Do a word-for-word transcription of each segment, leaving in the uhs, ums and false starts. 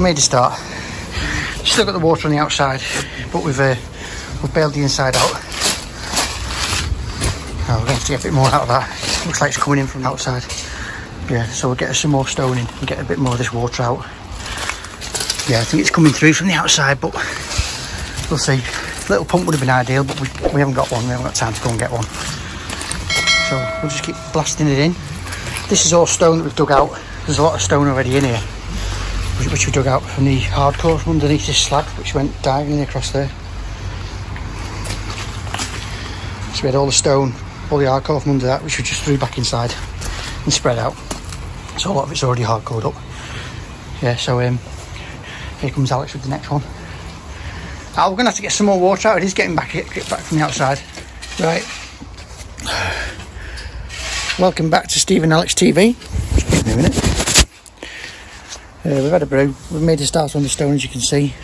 we made a start. Still got the water on the outside, but we've uh, we've bailed the inside out. Oh, we're going to have to get a bit more out of that. Looks like it's coming in from the outside. Yeah, so we'll get some more stone in and get a bit more of this water out. Yeah, I think it's coming through from the outside, but we'll see. A little pump would have been ideal, but we, we haven't got one. We haven't got time to go and get one. So we'll just keep blasting it in. This is all stone that we've dug out. There's a lot of stone already in here, which we dug out from the hardcore from underneath this slab, which went diagonally across there. So we had all the stone, all the hardcore from under that, which we just threw back inside and spread out. So a lot of it's already hardcored up. Yeah, so um, here comes Alex with the next one. Oh, we're going to have to get some more water out. It is getting back, get back from the outside. Right. Welcome back to Steve and Alex T V. Just give me a minute. Uh, we've had a brew, we've made a start on the stone, as you can see,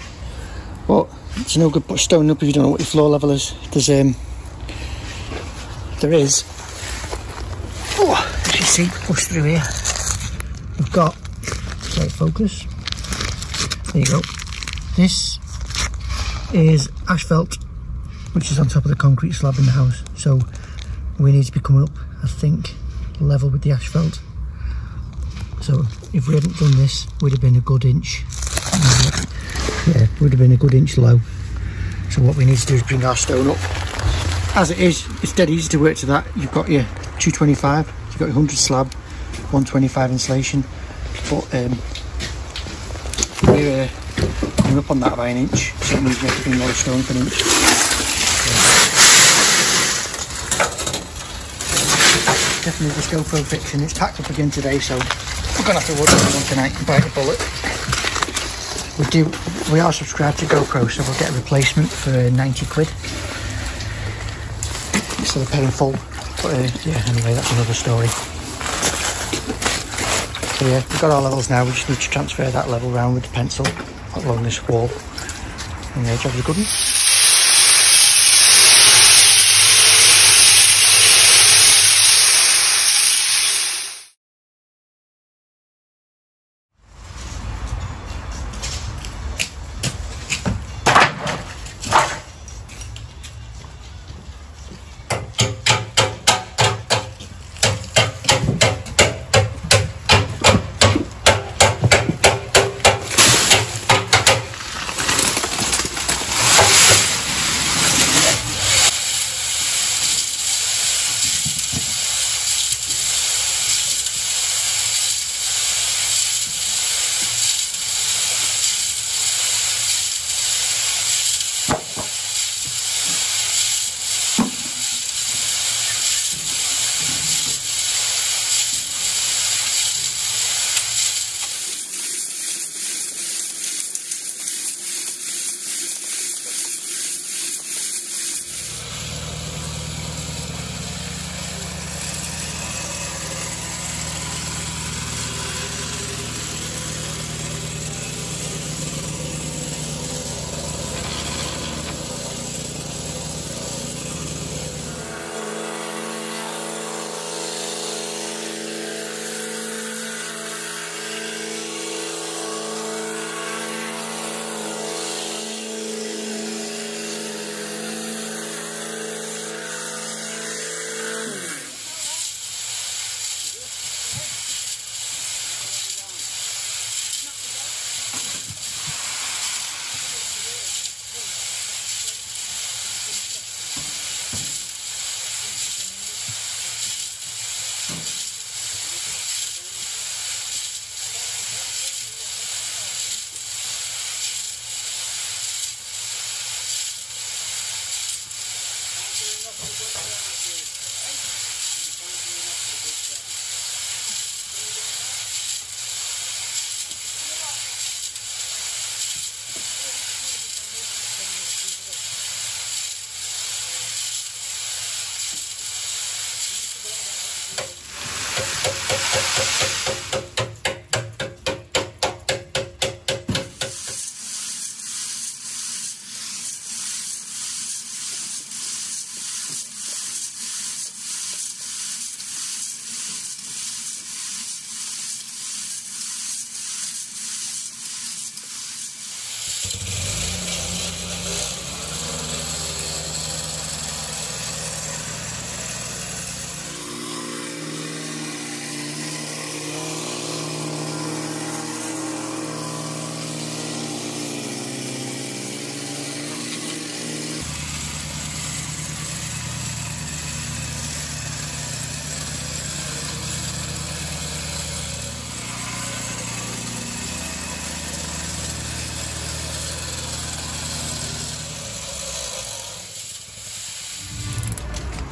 but it's no good putting stone up if you don't know what your floor level is. There's um there is oh as you see, push through here, we've got, right, focus, there you go, this is asphalt, which is on top of the concrete slab in the house, so we need to be coming up, I think, level with the asphalt. So if we hadn't done this, we'd have been a good inch. Yeah, we'd have been a good inch low. So what we need to do is bring our stone up. As it is, it's dead easy to work to that. You've got your two twenty-five, you've got your one hundred slab, one twenty-five insulation. But um, we're uh, coming up on that by an inch, so it means we have to bring more stone for an inch. Yeah. Definitely this GoPro fiction. It's tacked up again today, so we're going to have to work on that one tonight and bite the bullet. We do. We are subscribed to GoPro, so we'll get a replacement for ninety quid. Instead of paying full. But uh, yeah, anyway, that's another story. So yeah, we've got our levels now. We just need to transfer that level round with the pencil along this wall. And the job's a good one.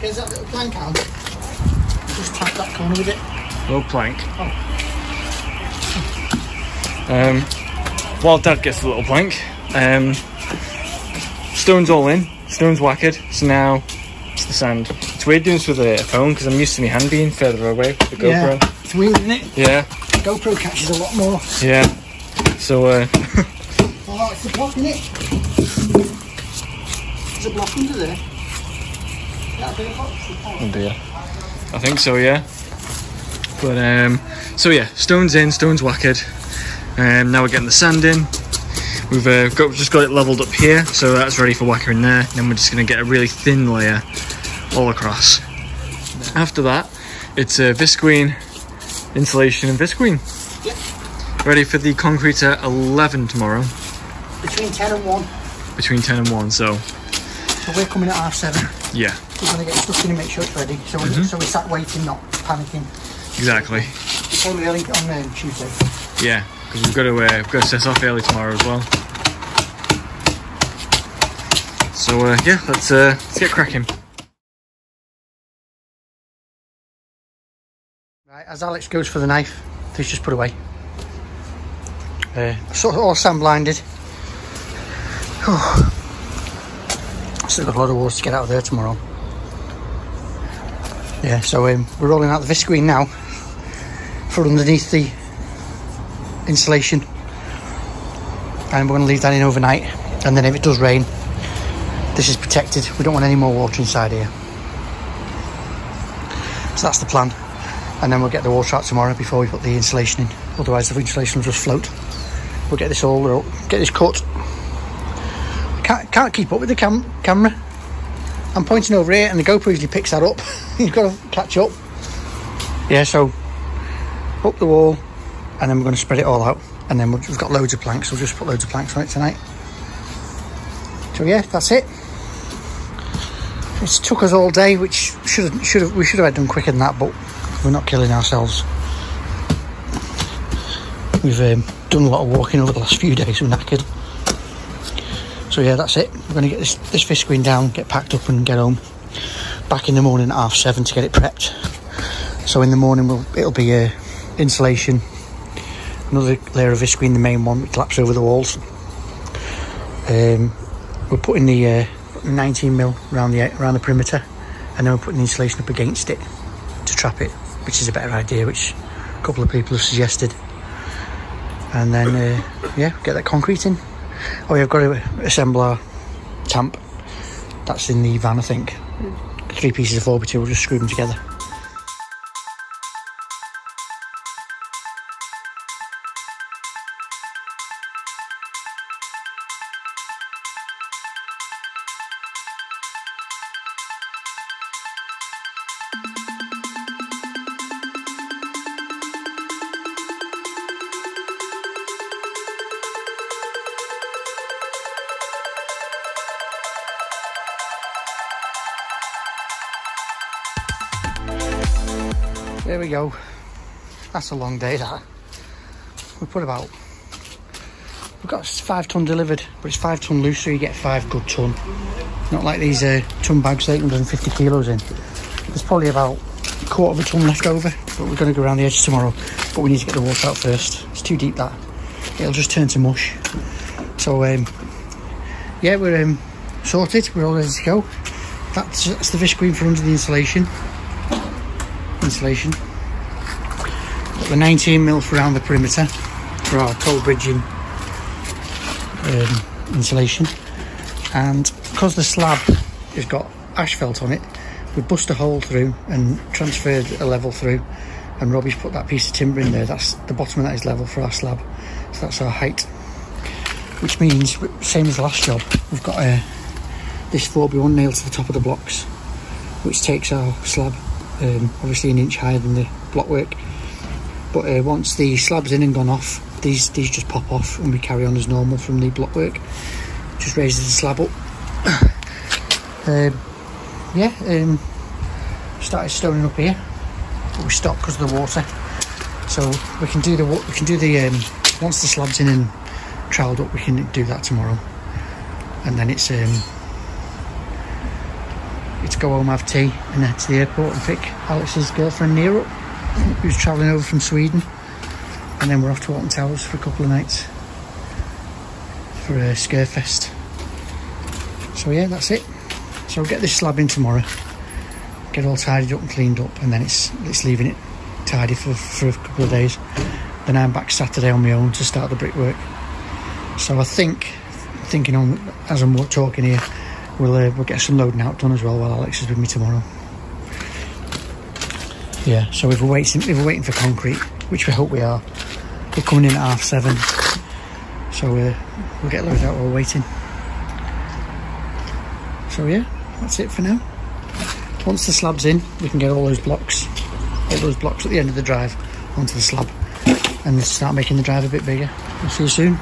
Here's that little plank out. Just tap that corner with it. Little plank. Oh. Um, while Dad gets the little plank, um, stone's all in. Stone's whackered. So now it's the sand. It's weird doing this with a phone because I'm used to my hand being further away with the GoPro. Yeah. It's weird, isn't it? Yeah. GoPro catches a lot more. Yeah. So, uh... oh, it's the block, isn't it? There's a block under there. Oh dear. I think so, yeah. But um so yeah, stone's in, stone's whackered. Um now we're getting the sand in. We've uh, got just got it levelled up here, so that's ready for whacker in there, and then we're just gonna get a really thin layer all across. After that, it's uh, Visqueen insulation and Visqueen. Yep. Ready for the concrete at eleven tomorrow. Between ten and one. Between ten and one, so but we're coming at half seven. Yeah. We're going to get stuck in and make sure it's ready. So, mm -hmm. we, so we sat waiting, not panicking. Exactly. We came early on um, Tuesday. Yeah, because we've got to uh, we've got to set off early tomorrow as well. So uh, yeah, let's uh, let's get cracking. Right, as Alex goes for the knife, please just put away. Uh, sort of all sand blinded. Oh. Still got a lot of water to get out of there tomorrow. Yeah, so um, we're rolling out the Visqueen now for underneath the insulation, and we're going to leave that in overnight, and then if it does rain, this is protected. We don't want any more water inside here, so that's the plan, and then we'll get the water out tomorrow before we put the insulation in, otherwise the insulation will just float. We'll get this all up, get this cut. Can't, can't keep up with the cam camera. I'm pointing over here and the GoPro usually picks that up. You've got to catch up. Yeah, so up the wall, and then we're going to spread it all out, and then we've got loads of planks. We'll just put loads of planks on it tonight. So yeah, that's it. It's took us all day, which should have, should have, we should have had done quicker than that, but we're not killing ourselves. We've um, done a lot of walking over the last few days. We're knackered. So yeah, that's it. We're going to get this, this Visqueen down, get packed up and get home. Back in the morning at half seven to get it prepped. So in the morning we'll, it'll be uh, insulation, another layer of Visqueen, the main one, which laps over the walls. Um, we're putting the uh, nineteen mil around the, around the perimeter, and then we're putting the insulation up against it to trap it, which is a better idea, which a couple of people have suggested. And then, uh, yeah, get that concrete in. Oh yeah, I've got to assemble our tamp. That's in the van, I think. Three pieces of four by two, we'll just screw them together. There we go. That's a long day, that. We put about... We've got five ton delivered, but it's five ton loose, so you get five good ton. Not like these uh, ton bags, eight hundred and fifty kilos in. There's probably about a quarter of a ton left over, but we're going to go around the edge tomorrow. But we need to get the water out first. It's too deep, that. It'll just turn to mush. So, um, yeah, we're um, sorted. We're all ready to go. That's, that's the Visqueen for under the insulation. insulation. Got the nineteen mil for around the perimeter for our coal bridging um, insulation, and because the slab has got asphalt on it, we bust a hole through and transferred a level through, and Robbie's put that piece of timber in there. That's the bottom of that is level for our slab, so that's our height, which means, same as the last job, we've got uh, this four by one nailed to the top of the blocks, which takes our slab Um, obviously an inch higher than the block work, but uh, once the slab's in and gone off, these these just pop off and we carry on as normal from the block work. Just raises the slab up. um, yeah, um, started stoning up here, but we stopped because of the water. So we can do the we can do the um, once the slab's in and troweled up, we can do that tomorrow, and then it's um, to go home, have tea and head to the airport and pick Alex's girlfriend Nia up, who's travelling over from Sweden, and then we're off to Alton Towers for a couple of nights for a scare fest. So yeah, that's it. So I'll get this slab in tomorrow, get all tidied up and cleaned up, and then it's it's leaving it tidy for, for a couple of days. Then I'm back Saturday on my own to start the brickwork. So I think, thinking on as I'm talking here, we'll uh, we'll get some loading out done as well while Alex is with me tomorrow. Yeah. So if we're waiting, if we're waiting for concrete, which we hope we are, they're coming in at half seven. So uh, we'll get loaded out while we're waiting. So yeah, that's it for now. Once the slab's in, we can get all those blocks, all those blocks at the end of the drive onto the slab, and start making the drive a bit bigger. I'll see you soon.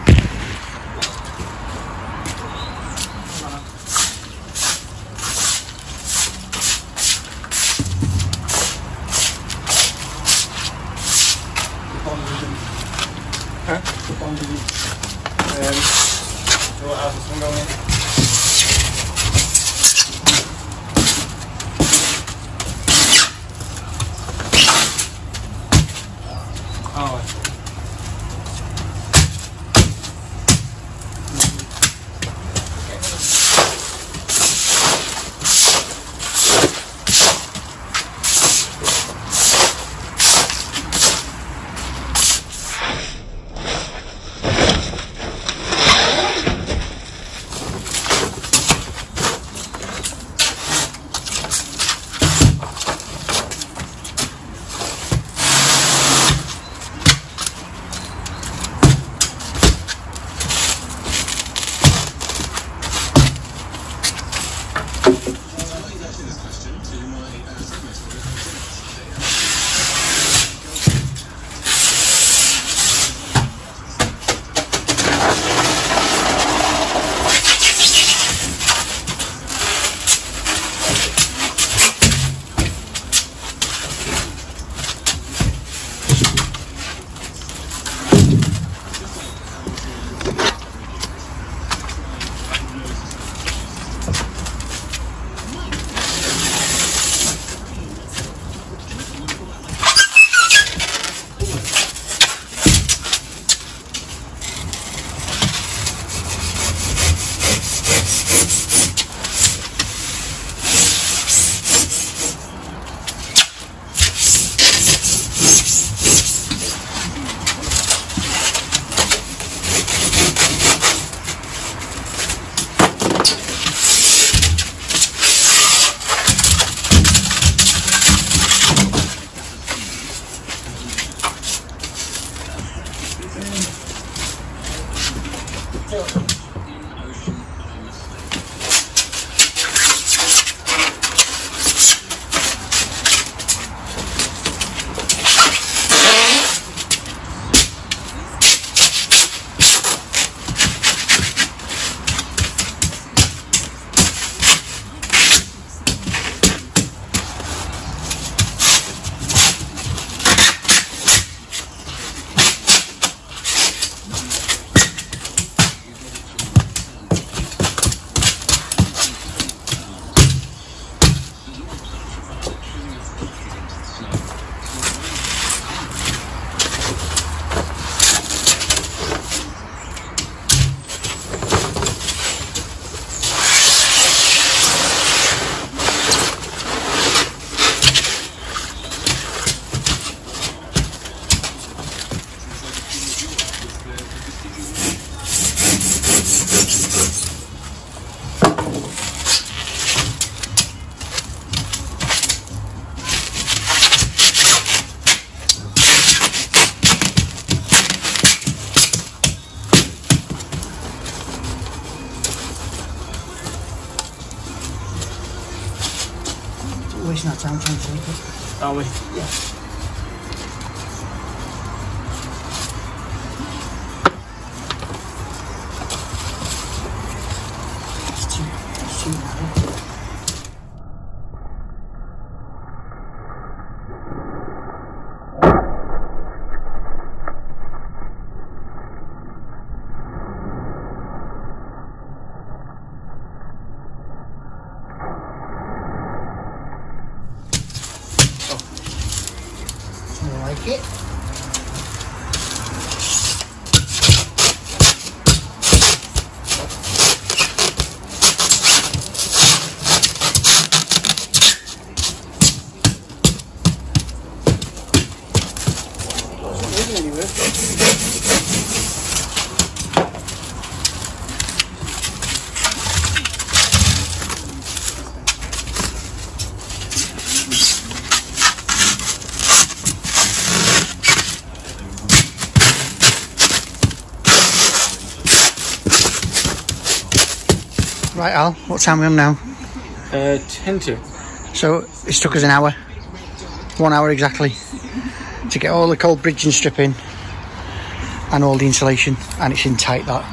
Wasting our time trying to sleep it. Are we? Yeah. like it. Right, Al, what time are we on now? Uh, ten to. So it's took us an hour, one hour exactly, to get all the cold bridging stripping and all the insulation, and it's in tight that.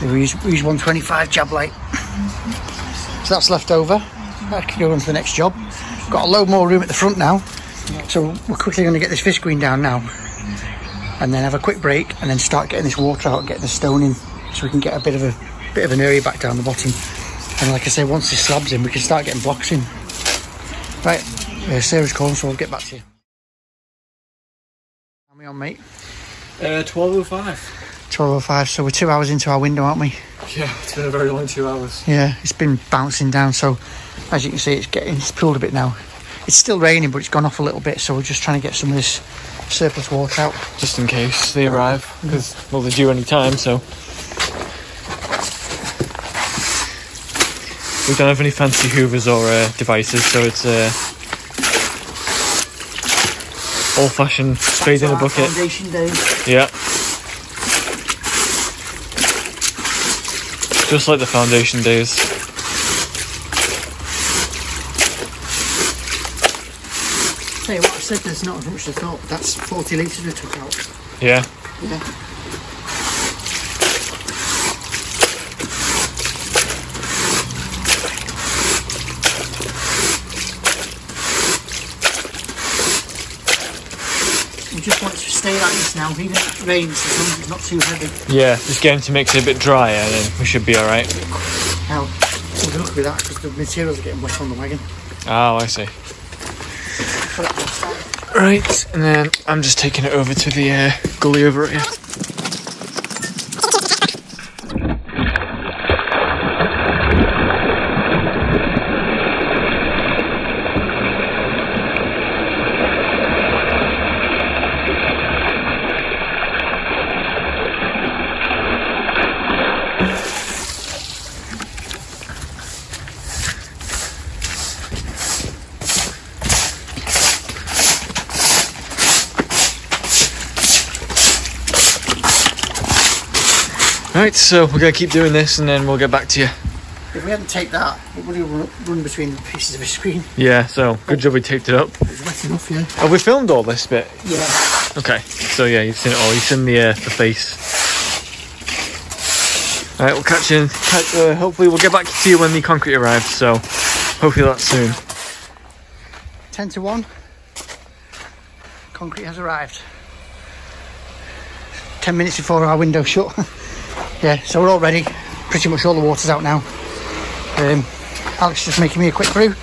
We use, we use one twenty-five jab light. So that's left over, that can go on to the next job. We've got a load more room at the front now, so we're quickly going to get this Visqueen down now, and then have a quick break, and then start getting this water out and getting the stone in, so we can get a bit of a bit of an area back down the bottom. And like I say, once this slab's in, we can start getting blocks in. Right, uh, Sarah's calling, so I'll get back to you. How are we on, mate? Uh, twelve oh five. twelve oh five, so we're two hours into our window, aren't we? Yeah, it's been a very long two hours. Yeah, it's been bouncing down, so as you can see, it's getting, it's cooled a bit now. It's still raining, but it's gone off a little bit, so we're just trying to get some of this surplus water out. Just in case they arrive, because, well, they're due any time, so... We don't have any fancy hoovers or uh, devices, so it's uh, old-fashioned spade in a bucket. Yeah, just like the foundation days. Tell you what, I said there's not as much as I thought. That's forty litres we took out. Yeah. Yeah. Like this now, even if it rains, as long as it's not too heavy. Yeah, just get them to mix it a bit drier, and then we should be alright. Now, we're going to do that because the materials are getting wet on the wagon. Oh, I see. Right, and then I'm just taking it over to the uh, gully over here. Right, so we're going to keep doing this and then we'll get back to you. If we hadn't taped that, it would have run between the pieces of the screen. Yeah, so good job we taped it up. It was wet enough, yeah. Have we filmed all this bit? Yeah. Okay, so yeah, you've seen it all. You've seen the, uh, the face. Alright, we'll catch you in. Catch, uh, hopefully we'll get back to you when the concrete arrives, so hopefully that's soon. ten to one. Concrete has arrived. ten minutes before our window shut. Yeah, so we're all ready. Pretty much all the water's out now. Um, Alex just making me a quick brew.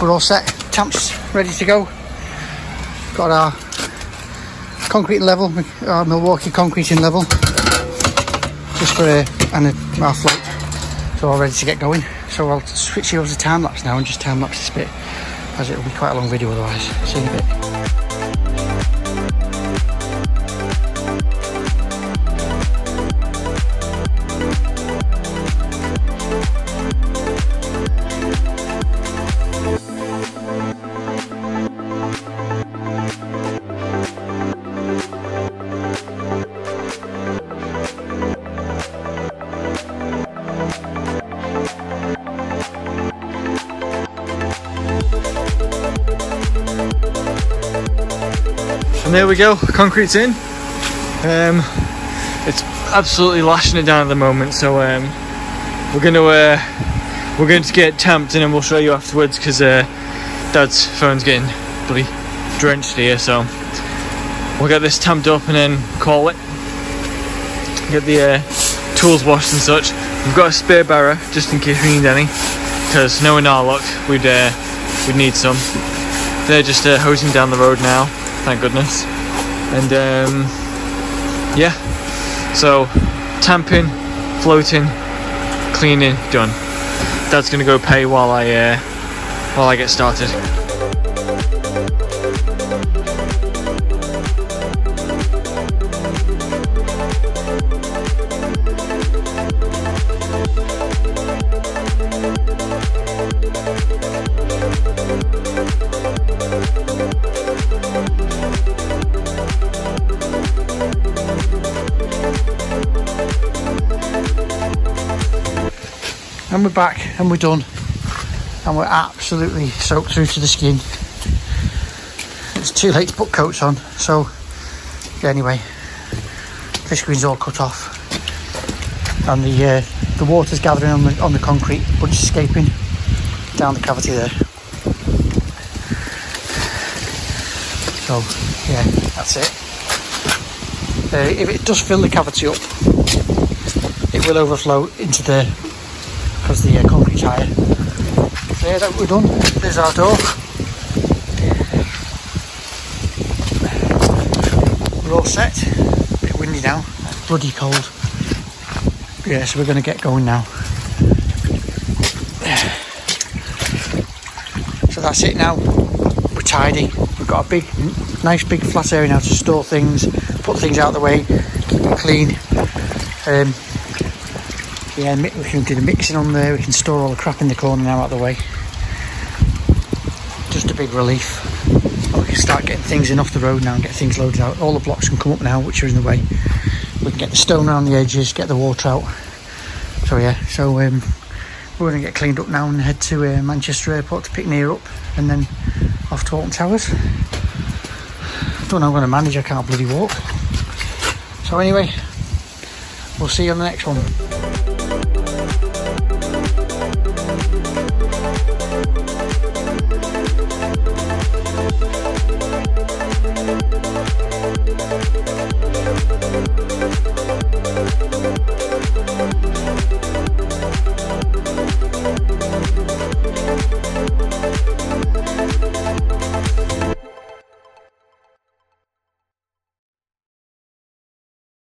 We're all set. Tamp's ready to go. Got our concrete level, our Milwaukee concrete in level, just for a, and a, our float. So all ready to get going. So I'll switch you over to time lapse now and just time lapse this bit, as it'll be quite a long video otherwise. See you in a bit. And there we go, concrete's in. Um, it's absolutely lashing it down at the moment, so um, we're gonna uh, we're going to get tamped and then we'll show you afterwards because uh, Dad's phone's getting bloody drenched here. So we'll get this tamped up and then call it. Get the uh, tools washed and such. We've got a spare barrow just in case we need any, because knowing our luck, we'd uh, we'd need some. They're just uh, hosing down the road now. thank goodness. And um, yeah, so tamping, floating, cleaning, done. Dad's gonna go pay while I uh, while I get started. And we're back and we're done, and we're absolutely soaked through to the skin. It's too late to put coats on, so yeah, anyway, Visqueen's all cut off and the uh, the water's gathering on the, on the concrete, but it's escaping down the cavity there. So yeah, that's it. Uh, if it does fill the cavity up, it will overflow into the because the uh, concrete tire. So yeah, that we're done. There's our door. We're all set. A bit windy now. It's bloody cold. Yeah, so we're going to get going now. So that's it now. We're tidy. We've got a big, nice big flat area now to store things, put things out of the way, keep it clean. Um, Yeah, we can do the mixing on there, we can store all the crap in the corner now out of the way. Just a big relief. We can start getting things in off the road now and get things loaded out. All the blocks can come up now which are in the way. We can get the stone around the edges, get the water out. So yeah, so um, we're going to get cleaned up now and head to uh, Manchester Airport to pick Nia up and then off to Alton Towers. Don't know how I'm going to manage, I can't bloody walk. So anyway, we'll see you on the next one.